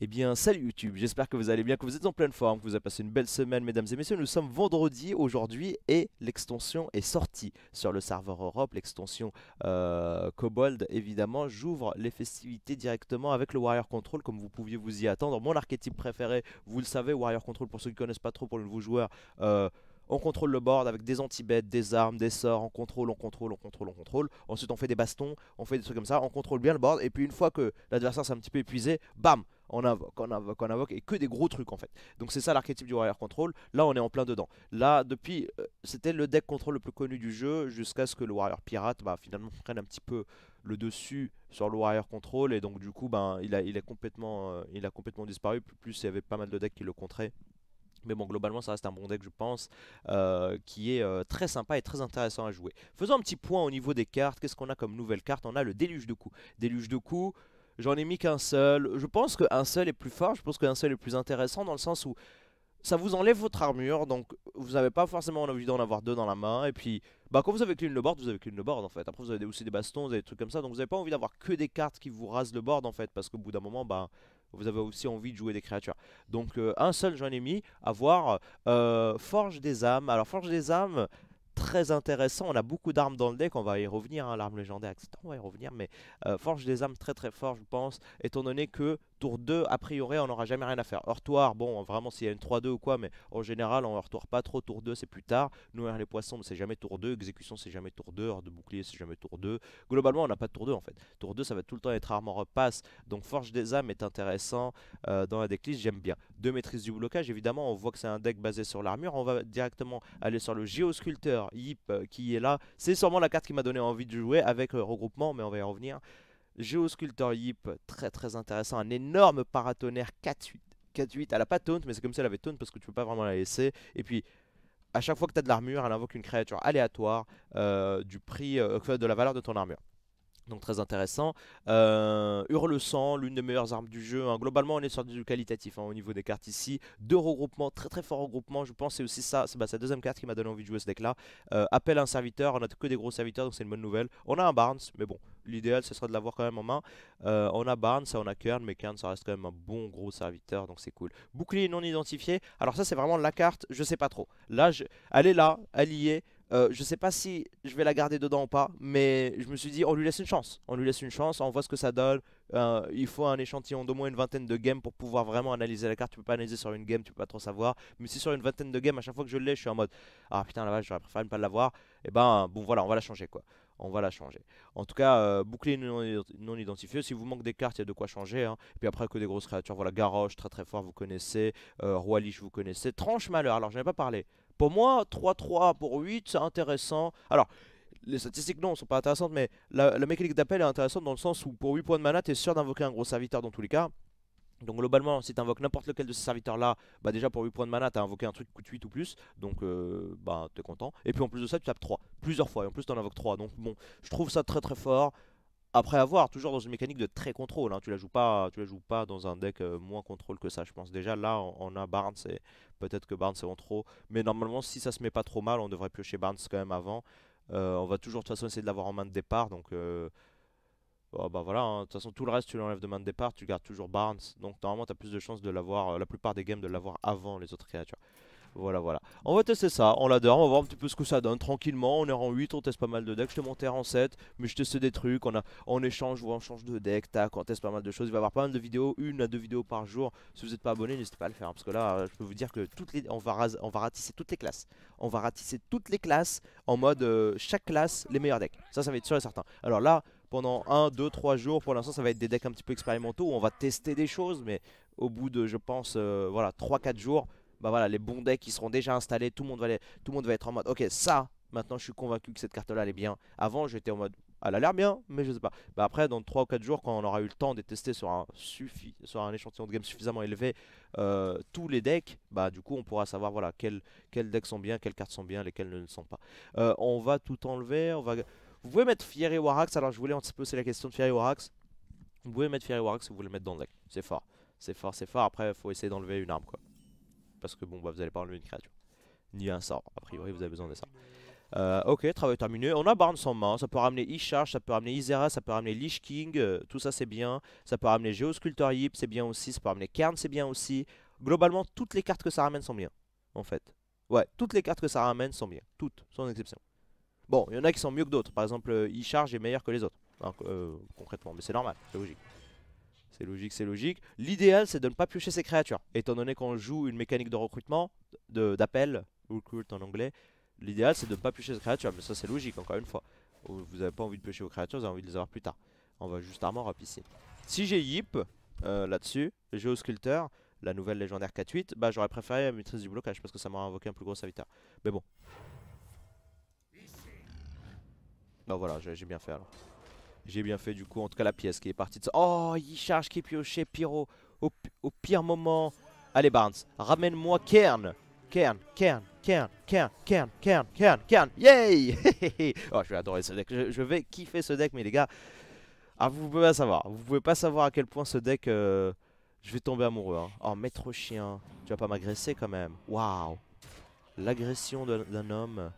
Eh bien salut YouTube, j'espère que vous allez bien, que vous êtes en pleine forme, que vous avez passé une belle semaine mesdames et messieurs. Nous sommes vendredi aujourd'hui et l'extension est sortie sur le serveur Europe, l'extension Kobold évidemment. J'ouvre les festivités directement avec le Warrior Control comme vous pouviez vous y attendre. Mon archétype préféré, vous le savez, Warrior Control pour ceux qui ne connaissent pas trop pour le nouveau joueur. On contrôle le board avec des anti-bêtes, des armes, des sorts, on contrôle, on contrôle, on contrôle, on contrôle. Ensuite on fait des bastons, on fait des trucs comme ça, on contrôle bien le board. Et puis une fois que l'adversaire s'est un petit peu épuisé, bam, on invoque, on invoque, on invoque, et que des gros trucs en fait. Donc c'est ça l'archétype du Warrior Control, là on est en plein dedans. Là depuis, c'était le deck contrôle le plus connu du jeu jusqu'à ce que le Warrior Pirate finalement prenne un petit peu le dessus sur le Warrior Control. Et donc du coup il a complètement disparu, plus il y avait pas mal de decks qui le contraient. Mais bon, globalement ça reste un bon deck je pense, qui est très sympa et très intéressant à jouer. Faisons un petit point au niveau des cartes. Qu'est-ce qu'on a comme nouvelle carte? On a le déluge de coups. Déluge de coups, j'en ai mis qu'un seul. Je pense qu'un seul est plus fort, je pense qu'un seul est plus intéressant dans le sens où ça vous enlève votre armure, donc vous n'avez pas forcément envie d'en avoir deux dans la main. Et puis quand vous avez clean le board, vous avez clean le board en fait. Après vous avez aussi des bastons, vous avez des trucs comme ça, donc vous n'avez pas envie d'avoir que des cartes qui vous rasent le board en fait, parce qu'au bout d'un moment vous avez aussi envie de jouer des créatures. Donc un seul j'en ai mis, à voir. Forge des âmes. Alors Forge des âmes, très intéressant. On a beaucoup d'armes dans le deck, on va y revenir, hein, l'arme légendaire, etc. On va y revenir, mais Forge des âmes très très fort je pense, étant donné que tour 2, a priori on n'aura jamais rien à faire. Heurtoir, bon vraiment s'il y a une 3-2 ou quoi, mais en général on heurtoir pas trop, tour 2 c'est plus tard. Nourrir les poissons c'est jamais tour 2, exécution c'est jamais tour 2, hors de bouclier c'est jamais tour 2. Globalement on n'a pas de tour 2 en fait. Tour 2 ça va tout le temps être arme en repasse, donc Forge des âmes est intéressant dans la decklist, j'aime bien. Deux maîtrises du blocage, évidemment on voit que c'est un deck basé sur l'armure. On va directement aller sur le Geosculptor Yip qui est là. C'est sûrement la carte qui m'a donné envie de jouer avec regroupement, mais on va y revenir. Geosculptor Yip, très très intéressant, un énorme paratonnerre 4-8, 4-8, elle a pas taunt mais c'est comme si elle avait taunt parce que tu peux pas vraiment la laisser. Et puis à chaque fois que tu as de l'armure, elle invoque une créature aléatoire du prix, de la valeur de ton armure. Donc très intéressant. Hurle-sang, l'une des meilleures armes du jeu, hein. Globalement on est sur du qualitatif, hein, au niveau des cartes ici. Deux regroupements, très très fort regroupement. Je pense c'est aussi ça, c'est la deuxième carte qui m'a donné envie de jouer ce deck là. Appelle un serviteur, on a que des gros serviteurs donc c'est une bonne nouvelle. On a un Barnes mais bon, l'idéal ce serait de l'avoir quand même en main. On a Barnes, on a Kern, mais Kern ça reste quand même un bon gros serviteur donc c'est cool. Bouclier non identifié, alors ça c'est vraiment la carte, je sais pas trop. Là, elle est là, elle y est. Je sais pas si je vais la garder dedans ou pas, mais je me suis dit on lui laisse une chance, on lui laisse une chance, on voit ce que ça donne. Il faut un échantillon d'au moins une vingtaine de games pour pouvoir vraiment analyser la carte. Tu peux pas analyser sur une game, tu peux pas trop savoir, mais si sur une vingtaine de games à chaque fois que je l'ai je suis en mode ah putain la vache j'aurais préféré ne pas l'avoir, et ben bon voilà on va la changer quoi. On va la changer. En tout cas, bouclier non identifié. Si vous manque des cartes, il y a de quoi changer, hein. Et puis après, que des grosses créatures. Voilà, Garrosh, très très fort, vous connaissez. Roi Lich, vous connaissez. Tranche malheur, alors je n'en ai pas parlé. Pour moi, 3-3 pour 8, c'est intéressant. Alors, les statistiques non, sont pas intéressantes, mais la mécanique d'appel est intéressante dans le sens où pour 8 points de mana, tu es sûr d'invoquer un gros serviteur dans tous les cas. Donc globalement si tu invoques n'importe lequel de ces serviteurs là, bah déjà pour 8 points de mana tu as invoqué un truc coûte 8 ou plus, donc t'es content. Et puis en plus de ça tu tapes 3, plusieurs fois, et en plus t'en invoques 3, donc bon je trouve ça très très fort. Après avoir toujours dans une mécanique de très contrôle, hein. Tu la joues pas dans un deck moins contrôle que ça je pense. Déjà là on a Barnes, et peut-être que Barnes est en trop, mais normalement si ça se met pas trop mal on devrait piocher Barnes quand même avant. On va toujours de toute façon essayer de l'avoir en main de départ, donc voilà, hein. De toute façon tout le reste tu l'enlèves de main de départ, tu gardes toujours Barnes. Donc normalement tu as plus de chances de l'avoir, la plupart des games de l'avoir avant les autres créatures. Voilà voilà, on va tester ça, on l'adore, on va voir un petit peu ce que ça donne tranquillement. On est en 8, on teste pas mal de decks, je te montais en 7, mais je teste des trucs, on échange ou on change de deck, tac, on teste pas mal de choses. Il va y avoir pas mal de vidéos, 1 à 2 vidéos par jour. Si vous n'êtes pas abonné n'hésitez pas à le faire, hein, parce que là je peux vous dire que on va ratisser toutes les classes. On va ratisser toutes les classes en mode chaque classe les meilleurs decks, ça va être sûr et certain. Alors là pendant 1, 2, 3 jours, pour l'instant ça va être des decks un petit peu expérimentaux, où on va tester des choses, mais au bout de je pense 3-4 jours, voilà, les bons decks qui seront déjà installés, tout le monde va être en mode ok ça, maintenant je suis convaincu que cette carte là elle est bien. Avant j'étais en mode elle a l'air bien, mais je sais pas. Après dans 3 ou 4 jours quand on aura eu le temps de tester sur un échantillon de game suffisamment élevé tous les decks, du coup on pourra savoir voilà quels decks sont bien, quelles cartes sont bien, lesquelles ne le sont pas. On va tout enlever, vous pouvez mettre Fiery War Axe, alors je voulais un petit peu, c'est la question de Fiery War Axe. Vous pouvez mettre Fiery War Axe si vous voulez le mettre dans le deck. C'est fort, c'est fort, c'est fort. Après il faut essayer d'enlever une arme quoi. Parce que bon vous n'allez pas enlever une créature. Ni un sort, a priori vous avez besoin de ça. Ok, travail terminé. On a Barnes en main. Ça peut ramener E-Charge, ça peut ramener Isera, ça peut ramener Lich King. Tout ça, c'est bien. Ça peut ramener Geosculptor Yip, c'est bien aussi. Ça peut ramener Kern, c'est bien aussi. Globalement, toutes les cartes que ça ramène sont bien. En fait. Ouais, toutes les cartes que ça ramène sont bien. Toutes, sans exception. Bon, il y en a qui sont mieux que d'autres. Par exemple, E-Charge est meilleur que les autres. Alors, concrètement, mais c'est normal, c'est logique. C'est logique, c'est logique. L'idéal, c'est de ne pas piocher ses créatures. Étant donné qu'on joue une mécanique de recrutement, d'appel, recruit en anglais, l'idéal, c'est de ne pas piocher ses créatures. Mais ça, c'est logique, encore une fois. Vous n'avez pas envie de piocher vos créatures, vous avez envie de les avoir plus tard. On va juste armor up ici. Si j'ai Yip, là-dessus, Geosculpteur, la nouvelle légendaire 4-8, bah j'aurais préféré la maîtrise du blocage parce que ça m'aurait invoqué un plus gros serviteur. Mais bon. Bah voilà, j'ai bien fait alors. J'ai bien fait du coup, en tout cas la pièce qui est partie de ça. Oh, E-Charge qui est pioché, pyro, au pire moment. Allez Barnes, ramène-moi Kern. Kern. Yay. Oh, je vais adorer ce deck, je vais kiffer ce deck, mais les gars, ah, vous pouvez pas savoir. Vous pouvez pas savoir à quel point ce deck, je vais tomber amoureux, hein. Oh, maître chien, tu vas pas m'agresser quand même. Waouh, l'agression d'un homme.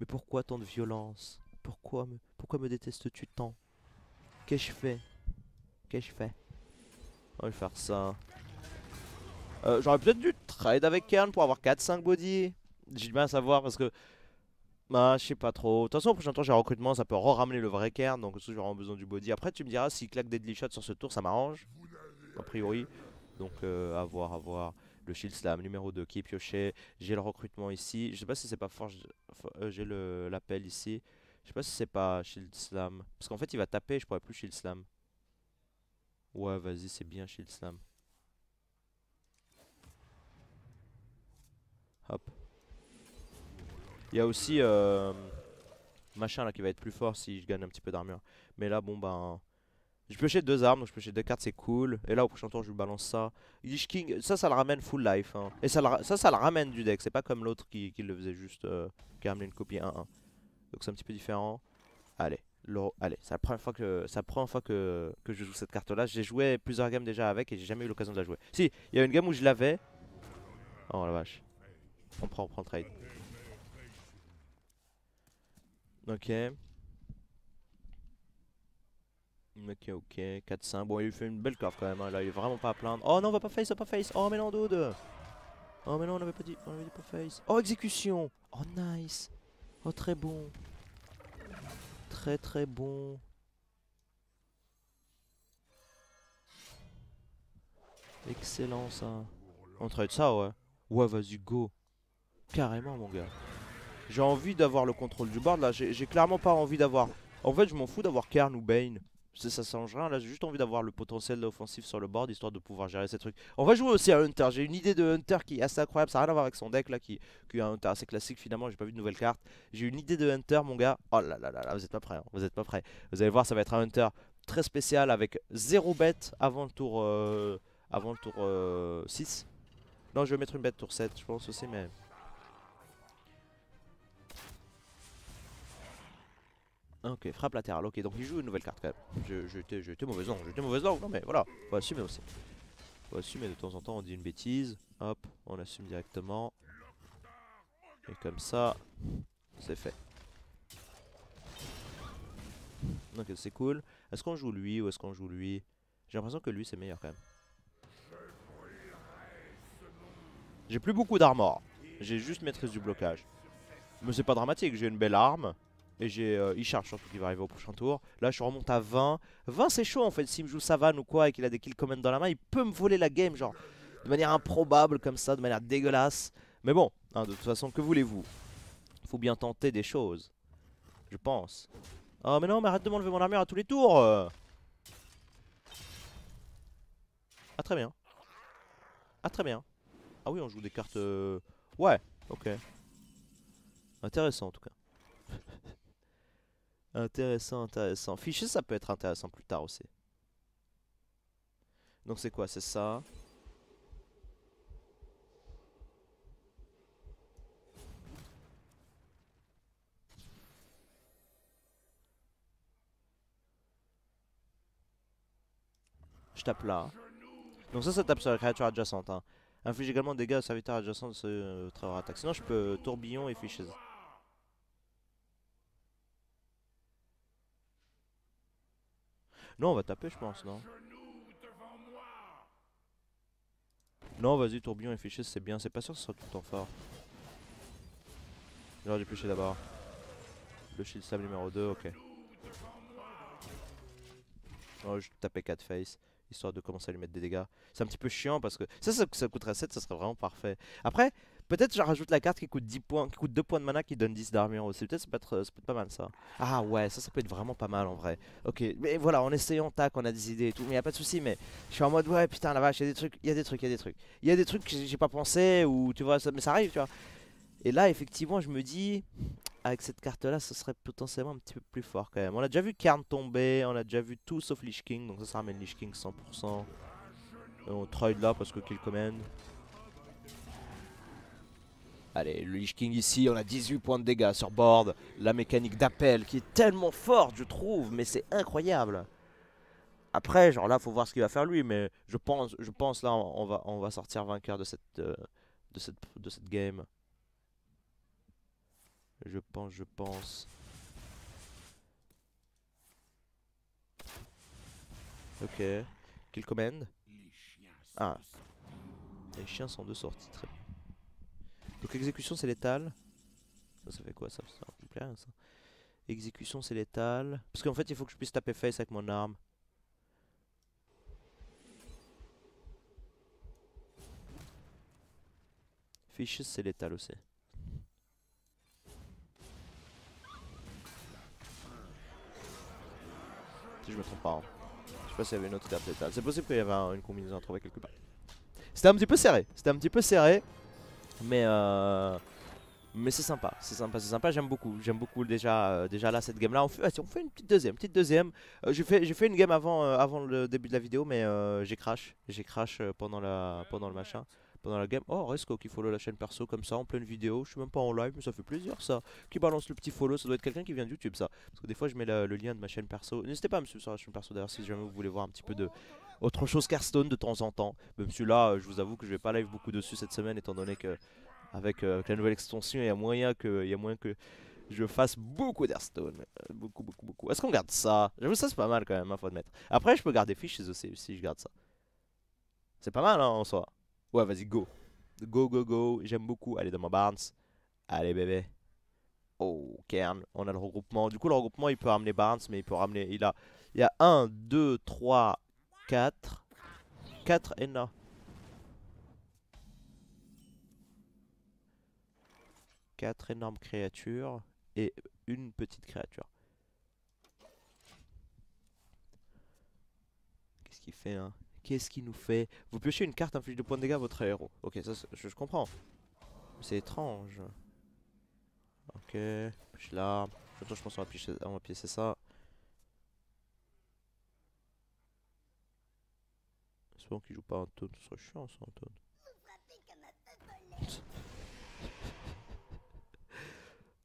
Mais pourquoi tant de violence? Pourquoi me détestes-tu tant? Qu'ai-je fait? On va faire ça. J'aurais peut-être dû trade avec Kern pour avoir 4-5 body. J'ai du mal à savoir parce que... Bah, je sais pas trop. De toute façon, au prochain tour, j'ai un recrutement, ça peut ramener le vrai Kern. Donc, j'ai vraiment besoin du body. Après, tu me diras s'il claque deadly shot sur ce tour, ça m'arrange. A priori. Donc, à voir, à voir. Le shield slam numéro 2 qui est pioché. J'ai le recrutement ici. Je sais pas si c'est pas forge. J'ai l'appel ici. Je sais pas si c'est pas shield slam. Parce qu'en fait il va taper, je pourrais plus shield slam. Ouais vas-y c'est bien shield slam. Hop. Il y a aussi machin là qui va être plus fort si je gagne un petit peu d'armure. Mais là bon ben... Je piochais 2 armes, donc je piochais 2 cartes, c'est cool. Et là au prochain tour je lui balance ça. Lich King, ça le ramène full life hein. Et ça le ramène du deck, c'est pas comme l'autre qui le faisait juste... qui a ramené une copie 1-1. Donc c'est un petit peu différent. Allez, allez, c'est la première fois que je joue cette carte là. J'ai joué plusieurs games déjà avec et j'ai jamais eu l'occasion de la jouer. Si, il y a une game où je l'avais. Oh la vache. On prend le trade. Ok, 4-5. Bon, il lui fait une belle curve quand même hein. Là il est vraiment pas à plaindre. Oh non, on va pas face, Oh mais non, dude. Oh mais non, on avait dit pas face. Oh, exécution. Oh nice. Oh très bon. Très bon. Excellent ça. On trade ça ouais. Ouais vas-y go. Carrément mon gars. J'ai envie d'avoir le contrôle du board là. J'ai clairement pas envie d'avoir. En fait je m'en fous d'avoir Kern ou Bane. Ça change rien là, j'ai juste envie d'avoir le potentiel offensif sur le board histoire de pouvoir gérer ces trucs. On va jouer aussi à Hunter, j'ai une idée de Hunter qui est assez incroyable, ça n'a rien à voir avec son deck là qui est un Hunter assez classique finalement, j'ai pas vu de nouvelles cartes. J'ai une idée de Hunter mon gars, oh là là là là, vous êtes pas prêts, hein. Vous êtes pas prêts. Vous allez voir ça va être un Hunter très spécial avec 0 bête avant le tour, 6. Non je vais mettre une bête tour 7 je pense aussi mais... Ok, frappe latérale, ok, donc il joue une nouvelle carte quand même. J'étais mauvaise langue, non mais voilà, faut assumer aussi. Faut assumer, de temps en temps on dit une bêtise, hop, on assume directement. Et comme ça, c'est fait. Ok, c'est cool. Est-ce qu'on joue lui ou est-ce qu'on joue lui? J'ai l'impression que lui c'est meilleur quand même. J'ai plus beaucoup d'armor, j'ai juste maîtrise du blocage. Mais c'est pas dramatique, j'ai une belle arme. Et j'ai E-Charge surtout qui va arriver au prochain tour. Là je remonte à 20. 20 c'est chaud en fait, s'il me joue Savane ou quoi et qu'il a des Kill Command dans la main, il peut me voler la game genre de manière improbable comme ça, de manière dégueulasse. Mais bon, hein, de toute façon que voulez-vous? Faut bien tenter des choses, je pense. Oh mais non mais arrête de m'enlever mon armure à tous les tours. Ah très bien. Ah oui on joue des cartes... Ouais, ok. Intéressant en tout cas. Intéressant. Fishes, ça peut être intéressant plus tard aussi. Donc c'est quoi? C'est ça. Je tape là. Donc ça tape sur la créature adjacente. Hein. Inflige également des dégâts au serviteur adjacent de ce travail attaque. Sinon je peux tourbillon et Fishes. Non, on va taper, je pense, non? Non, vas-y, tourbillon et fichier, c'est bien. C'est pas sûr que ce sera tout le temps fort. J'aurais dû piocher d'abord. Le shield sable numéro 2, ok. Oh, je tapais 4 face, histoire de commencer à lui mettre des dégâts. C'est un petit peu chiant parce que ça coûterait 7, ça serait vraiment parfait. Après, peut-être je rajoute la carte qui coûte 10 points, qui coûte 2 points de mana, qui donne 10 d'armure aussi. Peut-être ça peut être pas mal ça. Ah ouais, ça peut être vraiment pas mal en vrai. Ok, mais voilà, en essayant, tac, on a des idées et tout, mais y a pas de soucis, mais je suis en mode ouais, putain la vache, il y a des trucs que j'ai pas pensé ou tu vois, ça, mais ça arrive, tu vois. Et là, effectivement, je me dis, avec cette carte-là, ce serait potentiellement un petit peu plus fort quand même. On a déjà vu Kern tomber, on a déjà vu tout sauf Lich King, donc ça ramène Lich King 100%. Et on trade là parce que Kill Command. Allez, le Lich King ici, on a 18 points de dégâts sur board. La mécanique d'appel qui est tellement forte, je trouve, mais c'est incroyable. Après, genre là, faut voir ce qu'il va faire lui, mais je pense là, on va sortir vainqueur de cette game. Je pense. Ok. Kill Command. Ah. Les chiens sont de sortie. Très bien. Donc exécution c'est létal. Ça fait quoi ça? Ça me plaît rien ça. Exécution c'est létal. Parce qu'en fait il faut que je puisse taper face avec mon arme. Fishes c'est létal aussi. Si je me trompe pas, hein. Je sais pas s'il y avait une autre carte létale. C'est possible qu'il y avait une combinaison à trouver quelque part. C'était un petit peu serré, mais c'est sympa, j'aime beaucoup déjà là cette game là. On fait une petite deuxième. J'ai fait une game avant le début de la vidéo, mais j'ai crash pendant la game. Oh, Resco qui follow la chaîne perso comme ça en pleine vidéo. Je suis même pas en live, mais ça fait plaisir ça. Qui balance le petit follow, ça doit être quelqu'un qui vient de YouTube ça. Parce que des fois je mets le lien de ma chaîne perso. N'hésitez pas à me suivre sur la chaîne perso d'ailleurs si jamais vous voulez voir un petit peu de autre chose qu'Hearthstone de temps en temps. Même celui-là, je vous avoue que je vais pas live beaucoup dessus cette semaine étant donné que avec la nouvelle extension, il y a moyen que je fasse beaucoup d'Hearthstone. Beaucoup. Est-ce qu'on garde ça? J'avoue ça c'est pas mal quand même, hein, faut admettre. Après je peux garder Fishes aussi si je garde ça. C'est pas mal hein, en soi. Ouais, vas-y, go. Go. J'aime beaucoup. Allez, dans ma Barnes. Allez, bébé. Oh, Kern. On a le regroupement. Du coup, le regroupement, il peut ramener Barnes, mais il peut ramener... Il y a 1, 2, 3, 4. 4 Enna. Quatre énormes créatures et une petite créature. Qu'est-ce qu'il fait, hein? Qu'est-ce qu'il nous fait? Vous piochez une carte, inflige de points de dégâts à votre héros. Ok, ça je comprends. C'est étrange. Ok, pioche là. Je pense qu'on va piocher ça. Souvent qu'il joue pas un taunt, ce serait chiant ça, un taunt.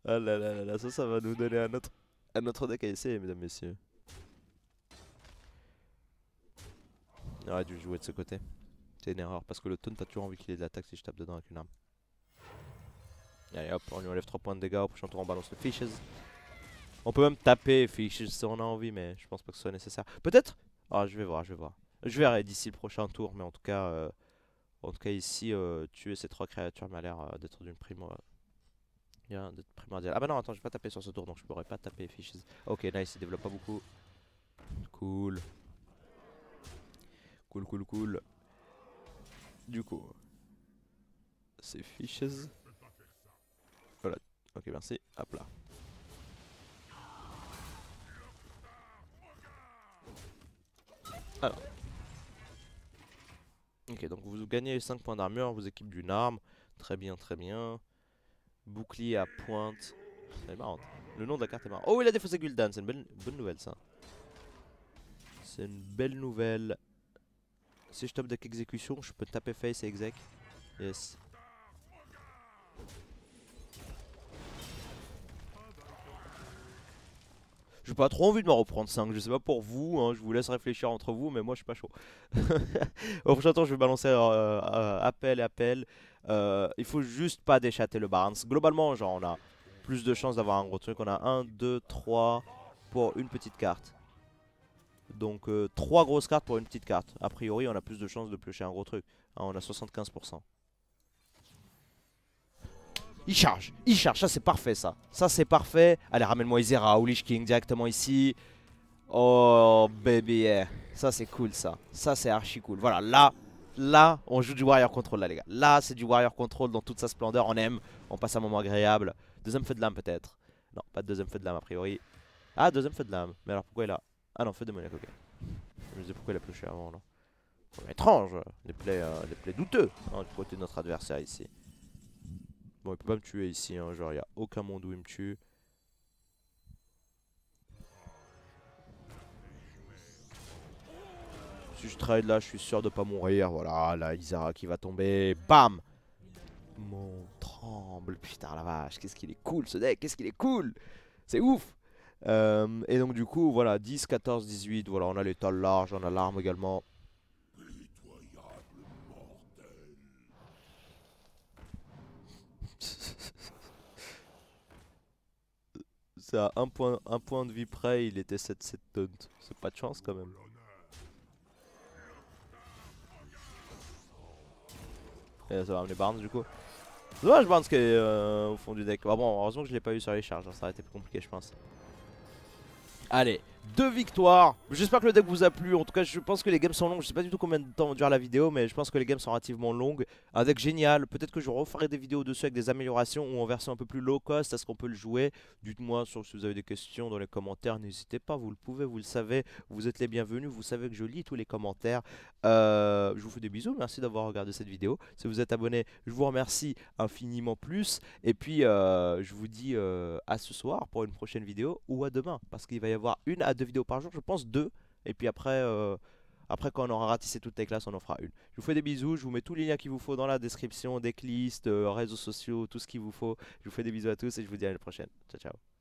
Ah là là là, ça va nous donner un autre deck à essayer, mesdames, messieurs. On aurait dû jouer de ce côté. C'est une erreur parce que le taunt t'as toujours envie qu'il ait de l'attaque si je tape dedans avec une arme. Allez hop, on lui enlève 3 points de dégâts. Au prochain tour on balance le Fishes. On peut même taper Fishes si on a envie, mais je pense pas que ce soit nécessaire. Peut-être. Ah, je vais voir. Je verrai d'ici le prochain tour, mais en tout cas ici tuer ces 3 créatures m'a l'air d'être d'une primordiale. Ah bah non, attends, je vais pas taper sur ce tour, donc je pourrais pas taper Fishes. Ok, nice, il développe pas beaucoup. Cool. Du coup, c'est Fishes. Voilà, ok, merci. Hop là. Alors. Ok, donc vous gagnez 5 points d'armure, vous équipe d'une arme. Très bien. Bouclier à pointe. C'est marrant. Le nom de la carte est marrant. Oh, il a défaussé Guldan, c'est une bonne nouvelle ça. C'est une belle nouvelle. Si je tape deck exécution, je peux taper face et exec. Yes. J'ai pas trop envie de m'en reprendre 5, je sais pas pour vous, hein, je vous laisse réfléchir entre vous, mais moi je suis pas chaud. Au prochain tour je vais balancer appel. Il faut juste pas déchatter le Barnes. Globalement, genre on a plus de chances d'avoir un gros truc. On a 1, 2, 3 pour une petite carte. Donc 3 grosses cartes pour une petite carte. A priori on a plus de chances de piocher un gros truc, hein, on a 75%. Il charge, ça c'est parfait ça. Ça c'est parfait, allez ramène-moi Isera ou Lich King directement ici. Oh baby, yeah. Ça c'est cool ça, ça c'est archi cool. Voilà, là on joue du Warrior Control là les gars. Là c'est du Warrior Control dans toute sa splendeur, on aime, on passe un moment agréable. Deuxième feu de lame peut-être. Non, pas de deuxième feu de lame a priori. Ah, deuxième feu de lame, mais alors pourquoi il a... Ah non, feu démoniaque, ok. Je me disais pourquoi il a pioché avant là. Étrange, les plays douteux hein, du côté de notre adversaire ici. Bon, il peut pas me tuer ici, hein, genre il n'y a aucun monde où il me tue. Si je trade là, je suis sûr de pas mourir. Voilà, la Isera qui va tomber. Bam! Mon tremble, putain la vache, qu'est-ce qu'il est cool ce deck, qu'est-ce qu'il est cool! C'est ouf! Et donc du coup, voilà, 10, 14, 18, voilà, on a l'étal large, on a l'arme également. C'est à un point de vie près, il était 7-7 tonnes, c'est pas de chance quand même. Et là, ça va amener Barnes du coup. C'est dommage Barnes qui est au fond du deck. Ah bon, heureusement que je l'ai pas eu sur les charges, hein, ça aurait été plus compliqué je pense. Allez, 2 victoires. J'espère que le deck vous a plu. En tout cas, je pense que les games sont longues. Je sais pas du tout combien de temps va durer la vidéo, mais je pense que les games sont relativement longues. Un deck génial. Peut-être que je referai des vidéos dessus avec des améliorations ou en version un peu plus low cost. Est-ce qu'on peut le jouer? Dites-moi si vous avez des questions dans les commentaires. N'hésitez pas, vous le pouvez, vous le savez. Vous êtes les bienvenus. Vous savez que je lis tous les commentaires. Je vous fais des bisous. Merci d'avoir regardé cette vidéo. Si vous êtes abonné, je vous remercie infiniment plus. Et puis, je vous dis à ce soir pour une prochaine vidéo ou à demain, parce qu'il va y avoir 1 à 2 vidéos par jour, je pense 2, et puis après quand on aura ratissé toutes les classes on en fera une. Je vous fais des bisous, je vous mets tous les liens qu'il vous faut dans la description, decklistes, réseaux sociaux, tout ce qu'il vous faut. Je vous fais des bisous à tous et je vous dis à la prochaine. Ciao ciao.